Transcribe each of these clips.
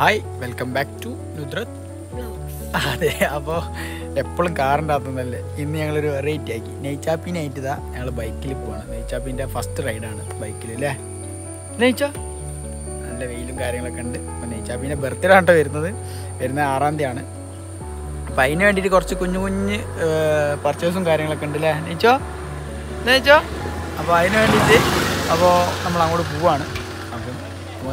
Hi welcome back to Nudrat vlogs. അതെ, അപ്പോൾ എപ്പോഴും കാറിൻ്റെ അകത്തുനിന്നല്ലേ ഇന്ന് ഞങ്ങളൊരു വെറൈറ്റി ആക്കി. നെയ്ച്ചാപ്പി നൈറ്റ് ഇതാ ഞങ്ങൾ ബൈക്കിൽ പോവാണ്. നെയ്ച്ചാപ്പിൻ്റെ ഫസ്റ്റ് റൈഡാണ് ബൈക്കിൽ അല്ലേ നെയ്ച്ച. നല്ല വെയിലും കാര്യങ്ങളൊക്കെ ഉണ്ട്. അപ്പോൾ നെയ്ച്ചാപ്പിൻ്റെ ബർത്ത്ഡേ ആണ് വരുന്നത് 6-ാം തീയതി ആണ്. അപ്പോൾ അതിന് വേണ്ടിയിട്ട് കുറച്ച് കുഞ്ഞു പർച്ചേസും കാര്യങ്ങളൊക്കെ ഉണ്ട് അല്ലേ നെയ്ച്ചോ നെയ്ച്ചോ. അപ്പോൾ അതിന് വേണ്ടിയിട്ട് അപ്പോൾ നമ്മൾ അങ്ങോട്ട് പോവാണ്. അപ്പോൾ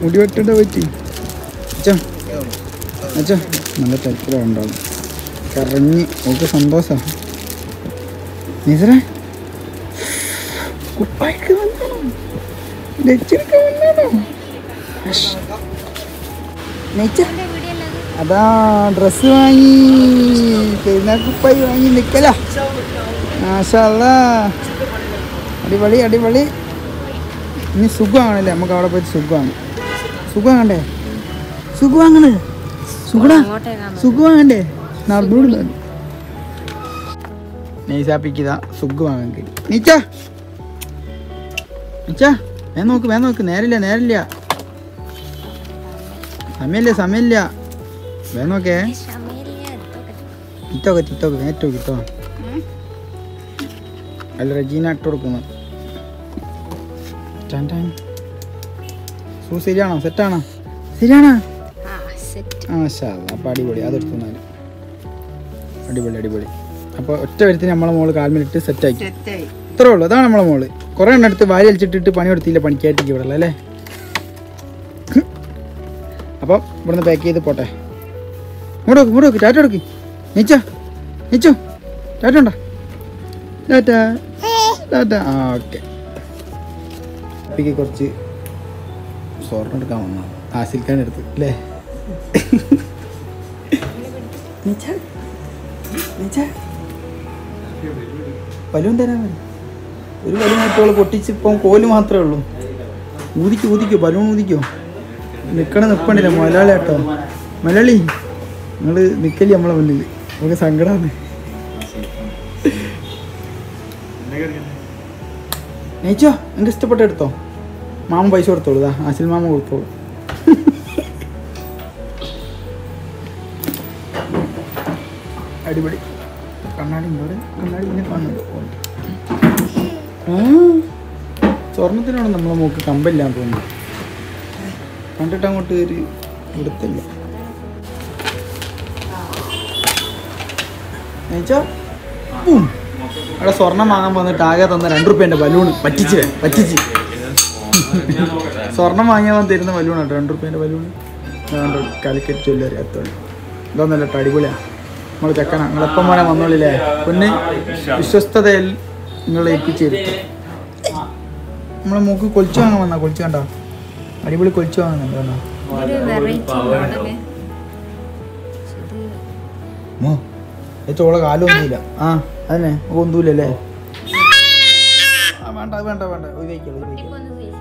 മുടി വെട്ടേണ്ട പറ്റി. അച്ഛാ നല്ല തിരക്കിലാണ് ഉണ്ടാവും, കറങ്ങി ഒക്കെ സന്തോഷമാണ്. നിസറേ കുപ്പായിട്ട് അതാ ഡ്രസ്സ് വാങ്ങി പെരുന്നാൾ കുപ്പായി വാങ്ങി നിൽക്കല. മാഷാ അള്ളാ, അടിപൊളി അടിപൊളി. ഇനി സുഖമാണല്ലേ, നമുക്ക് അവിടെ പോയിട്ട് സുഖമാണ്. സുഖമാകണ്ടേ, സുഖമാങ്ങണേ, സുഖമാകണ്ടേ. നെയ്ച്ചാപ്പിക്കതാ സുഖമാകാൻ കഴിയും. നീച്ചാ നീച്ചാ വേ നോക്ക്. നേരില്ല സമയമില്ല. വേ നോക്കേ, ഇത്തോക്ക് നേറ്റോക്ക് ഇത്തോ. അല്ല റജീന ഇട്ട് കൊടുക്കുന്നു. ശരിയാണോ, സെറ്റാണോ? ശരിയാണോ? അപ്പം അടിപൊളി, അതെടുത്തു തന്നാല് അടിപൊളി. അപ്പോൾ ഒറ്റ വരുത്തിന് നമ്മളെ മോള് കാൽമിലിട്ട് സെറ്റാക്കി, ഇത്രേ ഉള്ളൂ. അതാണ് നമ്മളെ മോള്. കുറേ എണ്ണ എടുത്ത് വാരി വലിച്ചിട്ടിട്ട് പണിയെടുത്തില്ല, പണിക്കായിട്ടേക്ക് ഇവിടെ അല്ലേ. അപ്പം ഇവിടുന്ന് പാക്ക് ചെയ്ത് പോട്ടെ. ഇങ്ങോട്ട് നോക്ക് ടാറ്റ കൊടുക്ക്. നീച്ചോ ടാറ്റ ഉണ്ടോ? ടാറ്റ. ആ ഓക്കെ. അപ്പിക്ക് കുറച്ച് സ്വർണ്ണം എടുക്കാൻ വന്നാൽ ആസിൽക്കാൻ എടുത്ത് അല്ലേ. ബലൂൺ തരാൻ മതി, ഒരു ബലൂൺ ആയിട്ടുള്ള പൊട്ടിച്ച് ഇപ്പം കോല് മാത്രമേ ഉള്ളൂ. ഊതിക്കോ ബലൂൺ ഊതിക്കോ. നിൽക്കണില്ല മലയാളി കേട്ടോ, മലയാളി നിങ്ങൾ നിൽക്കല്ലേ നമ്മളെ മുന്നിൽ, നമുക്ക് സങ്കടമാണ്. നെയ്ച്ചോ എനിക്ക് ഇഷ്ടപ്പെട്ട എടുത്തോ. മാമ പൈസ കൊടുത്തോളൂ, ഇതാ ആസിൽ മാമ കൊടുത്തോളൂ. അടിപൊളി കണ്ണാടി ഉണ്ട്, കണ്ണാടി പിന്നെ കാണുന്നുണ്ട്. സ്വർണത്തിനാണ് നമ്മളെ മൂക്ക് കമ്പില്ലാന്ന് തോന്നുന്നു. കണ്ടിട്ട് അങ്ങോട്ട് ഒരു എടുത്തില്ല. നെയ്ച്ചോ അവിടെ സ്വർണം വാങ്ങാൻ വന്നിട്ട് ആകെ തന്ന 2 രൂപേൻ്റെ ബലൂൺ പറ്റിച്ച് സ്വർണം വാങ്ങിയാൽ തരുന്ന ബലൂണാട്ടോ 2 രൂപേൻ്റെ ബലൂൺ. കാലിക്കറ്റ് ജ്വല്ലറി അത്തോളൂ. ഇതൊന്നല്ല കേട്ടോ, അടിപൊളിയാണ്. നമ്മൾ ചെക്കണം, നിങ്ങളെപ്പം വരാൻ വന്നോളില്ലേ. പിന്നെ വിശ്വസ്തതയിൽ നിങ്ങളെ ഏൽപ്പിച്ചിരുത്തും. നമ്മളെ മൂക്ക് കൊലിച്ചു വാങ്ങാൻ വന്നാ, കൊലിച്ചു കണ്ടോ അടിപൊളി കൊലിച്ചു വാങ്ങുന്നുണ്ടോ. ചോള കാലൊന്നുമില്ല. ആ അതന്നെ ഒന്നുമില്ലല്ലേ. വേണ്ട ഉപയോഗിക്കില്ല,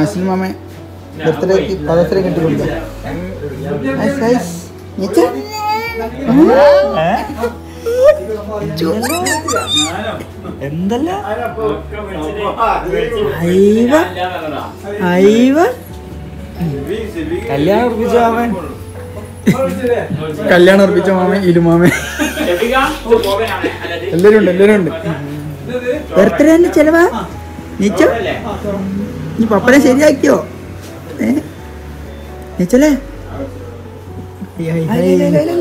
ആസിൽ മാമ ബർത്ത്ഡേക്ക് പദസ്ത്രീ കെട്ടി കൊടുക്കാം. കല്യാണം ഉറപ്പിച്ച മാമ ഇരുമാമ എല്ലാരും ഉണ്ട്. ബർത്ത്ഡേ തന്നെ ചെലവാ നീച്ചോ. നീ പപ്പനെ ശരിയാക്കിയോ? ले चले കുട്ടികളെ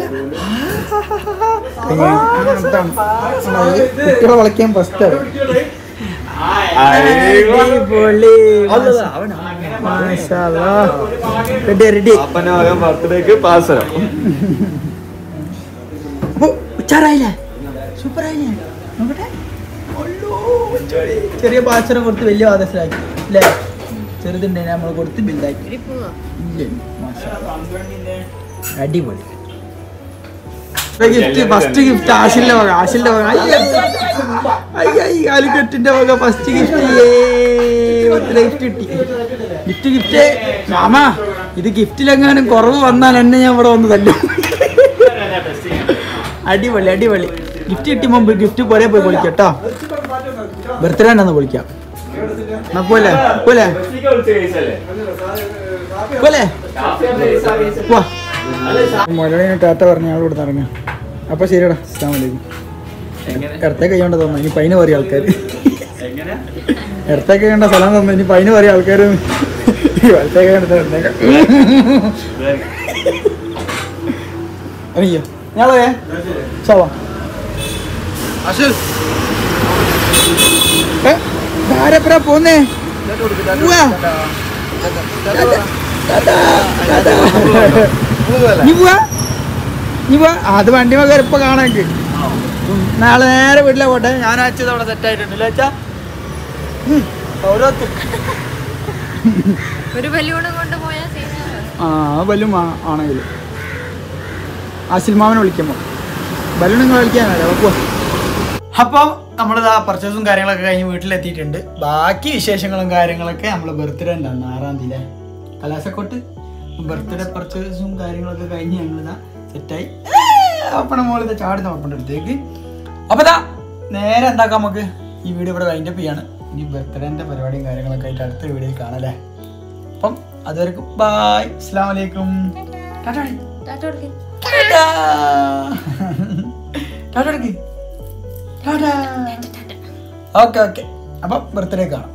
വളയ്ക്കാൻ ഫസ്റ്റ് അപ്പൊ ഉച്ചാറായില്ലേ സൂപ്പർ ആയില്ലേ നോക്കട്ടെ ചെറിയ പാച്ചറ കൊടുത്ത് വലിയ ആദർശരാക്കി അല്ലേ ചെറുതുണ്ട് നമ്മൾ കൊടുത്ത് ബിൽഡാക്കി അടിപൊളി ഫസ്റ്റ് ഗിഫ്റ്റ് ആശിലിന്റെ വക കാലിക്കറ്റിന്റെ വക ഫസ്റ്റ് ഗിഫ്റ്റ് കിട്ടി ഗിഫ്റ്റ് മാമ ഇത് ഗിഫ്റ്റിലെങ്ങാനും കുറവ് വന്നാൽ എന്നെ ഞാൻ ഇവിടെ വന്ന് തല്ലും അടിപൊളി അടിപൊളി ഗിഫ്റ്റ് കിട്ടുമ്പോ ഗിഫ്റ്റ് പോരെ പോയി വിളിക്കാം കേട്ടോ ബർത്ത്ഡേ ഉണ്ടെന്ന് വിളിക്കാം പോലെ പോലെ പോലെ മുരളിനെ ടാറ്റ പറഞ്ഞ ആൾ കൊടുത്ത് ഇറങ്ങാം അപ്പൊ ശരിയടാ അസ്സലാമു അലൈക്കും ഇടത്തെ കഴിയേണ്ട തോന്നുന്നു ഇനി പൈന് പറയും ആൾക്കാർ ഇടത്തെ കഴിയേണ്ട സ്ഥലം തോന്നുന്നു ഇനി പൈന് പറയും ആൾക്കാർ വലത്തെ കഴിയേണ്ട അറിയോ ഞാളേ ചവാ ആരെപ്പറ പോന്നേ അത് വണ്ടി മകർ ഇപ്പൊ കാണാക്ക് നാളെ നേരെ വീട്ടിലെ പോട്ടെ ഞാൻ അച്ഛത് അവിടെ സെറ്റായിട്ടുണ്ടല്ലോ അച്ഛാ ബലൂൺ ആണെങ്കിൽ ആസിൽമാവനെ വിളിക്കുമ്പോ ബലൂൺ നിങ്ങൾ വിളിക്കാനല്ലേ വെക്കുവാ. അപ്പം നമ്മളിതാ പർച്ചേസും കാര്യങ്ങളൊക്കെ കഴിഞ്ഞ് വീട്ടിലെത്തിയിട്ടുണ്ട്. ബാക്കി വിശേഷങ്ങളും കാര്യങ്ങളൊക്കെ നമ്മൾ ബർത്ത്ഡേ ഉണ്ടായിരുന്നു 6-ാം തീയതി കലാശക്കോട്ട് ബർത്ത്ഡേ പർച്ചേസും കാര്യങ്ങളൊക്കെ കഴിഞ്ഞ് ഞങ്ങളിതാ സെറ്റായി അപ്പണം മോളിതാ ചാടുന്ന അപ്പൻ്റെ അടുത്തേക്ക്. അപ്പം ഇതാ നേരെ എന്താക്കാം നമുക്ക് ഈ വീഡിയോ ഇവിടെ വൈൻഡപ്പ് ചെയ്യാണ്. ഇനി ബർത്ത്ഡേൻ്റെ പരിപാടിയും കാര്യങ്ങളൊക്കെ ആയിട്ട് അടുത്ത വീഡിയോയിൽ കാണാല്ലേ. അപ്പം അതുവരെക്കും ബായ്, അസ്സലാമു അലൈക്കും, ടാറ്റ. ഓക്കെ ഓക്കെ, അപ്പം ബർത്ത്ഡേ കാണാം,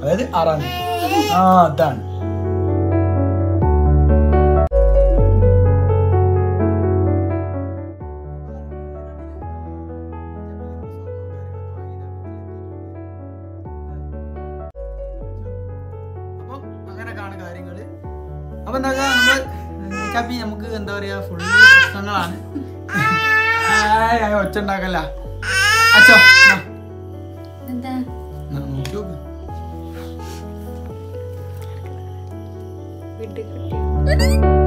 അതായത് 6-ാം തീയതി. ആ അതാണ്. അപ്പം അങ്ങനെയൊക്കെയാണ് കാര്യങ്ങൾ. അപ്പം എന്താ നമ്മൾ നമുക്ക് എന്താ പറയുക, ഫുൾ പ്രശ്നങ്ങളാണ്. ഒച്ച ഉണ്ടാക്കല്ല Video